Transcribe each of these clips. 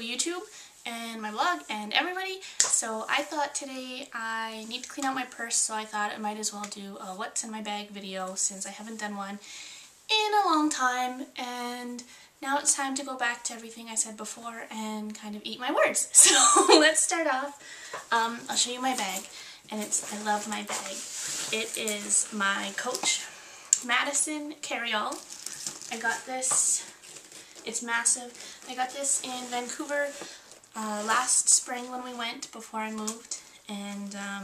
YouTube and my vlog and everybody. So I thought today I need to clean out my purse, so I thought I might as well do a what's in my bag video since I haven't done one in a long time. And now it's time to go back to everything I said before and kind of eat my words. So let's start off. I'll show you my bag, and it's, I love my bag. It is my Coach Madison Carryall. I got this, it's massive. I got this in Vancouver last spring when we went before I moved, and I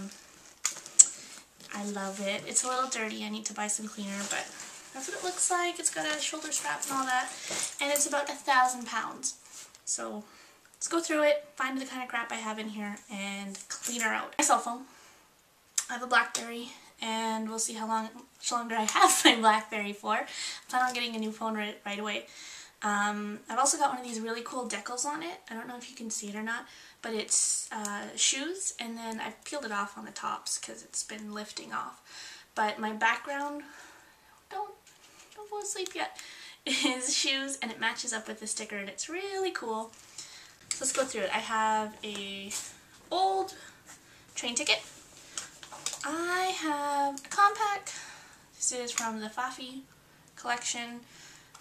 love it. It's a little dirty, I need to buy some cleaner, but that's what it looks like. It's got a shoulder strap and all that, and it's about 1,000 pounds. So let's go through it, find the kind of crap I have in here, and clean her out. My cell phone. I have a Blackberry, and we'll see how much longer I have my Blackberry for. I plan on getting a new phone right away. I've also got one of these really cool decals on it. I don't know if you can see it or not, but it's shoes, and then I've peeled it off on the tops because it's been lifting off. But my background, don't fall asleep yet, is shoes, and it matches up with the sticker, and it's really cool. So let's go through it. I have a old train ticket. I have a compact. This is from the Fafi collection.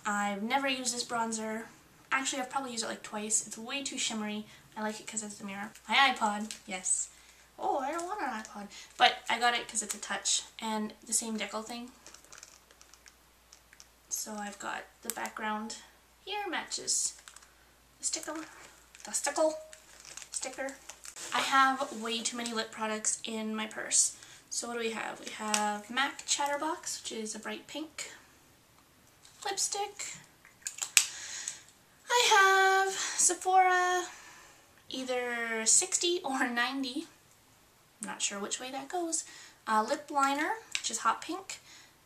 I've never used this bronzer. Actually, I've probably used it like twice. It's way too shimmery. I like it because it's the mirror. My iPod, yes. Oh, I don't want an iPod. But I got it because it's a touch. And the same decal thing. So I've got the background here matches the sticker. Sticker. I have way too many lip products in my purse. So what do we have? We have Mac Chatterbox, which is a bright pink lipstick. I have Sephora, either 60 or 90. I'm not sure which way that goes. Lip liner, which is hot pink.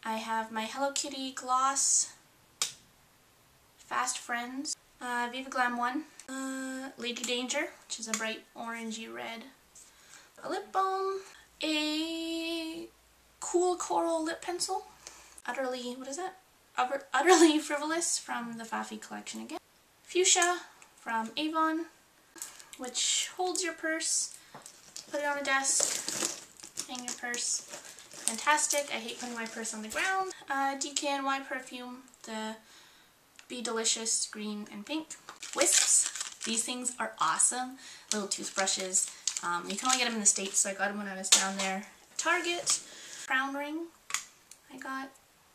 I have my Hello Kitty gloss, Fast Friends, Viva Glam 1, Lady Danger, which is a bright orangey red, a lip balm, a cool coral lip pencil, Utterly Frivolous from the Fafi collection again, Fuchsia from Avon, which holds your purse, put it on a desk, hang your purse. Fantastic. I hate putting my purse on the ground. DKNY perfume, the Be Delicious green and pink. Wisps. These things are awesome. Little toothbrushes. You can only get them in the States, so I got them when I was down there. Target. Crown ring. I got.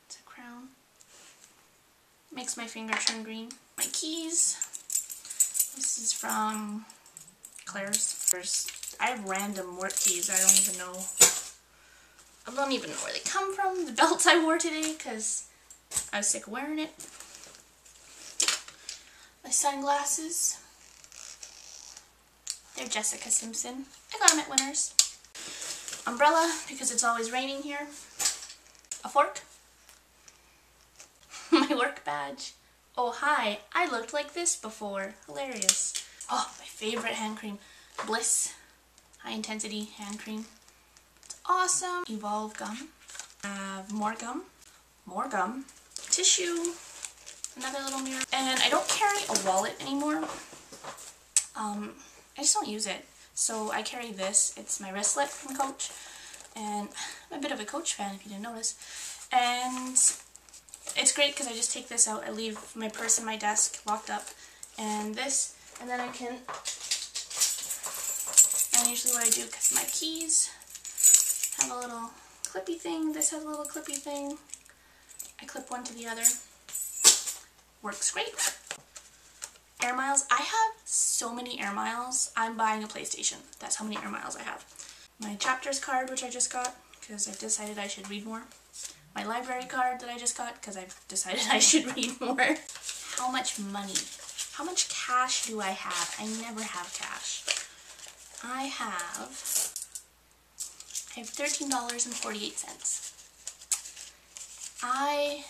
It's a crown. Makes my finger turn green. My keys. This is from Claire's. I have random work keys. I don't even know where they come from. The belts I wore today because I was sick of wearing it. My sunglasses. They're Jessica Simpson. I got them at Winners. Umbrella, because it's always raining here. A fork. My work badge. Oh hi, I looked like this before. Hilarious. Oh, my favorite hand cream. Bliss. High intensity hand cream. Awesome. Evolve gum. I have more gum. Tissue. Another little mirror. And I don't carry a wallet anymore. I just don't use it. So I carry this. It's my wristlet from Coach. And I'm a bit of a Coach fan if you didn't notice. And it's great because I just take this out. I leave my purse in my desk locked up. And this. And then I can... And usually what I do, because my keys... have a little clippy thing. This has a little clippy thing. I clip one to the other. Works great. Air miles. I have so many air miles. I'm buying a PlayStation. That's how many air miles I have. My Chapters card, which I just got because I've decided I should read more. My library card that I just got because I've decided I should read more. How much money? How much cash do I have? I never have cash. I have $13.48. I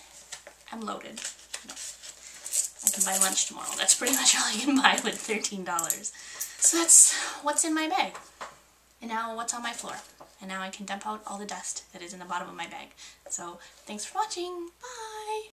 am loaded. No. I can buy lunch tomorrow. That's pretty much all I can buy with $13. So that's what's in my bag. And now what's on my floor. And now I can dump out all the dust that is in the bottom of my bag. So thanks for watching. Bye!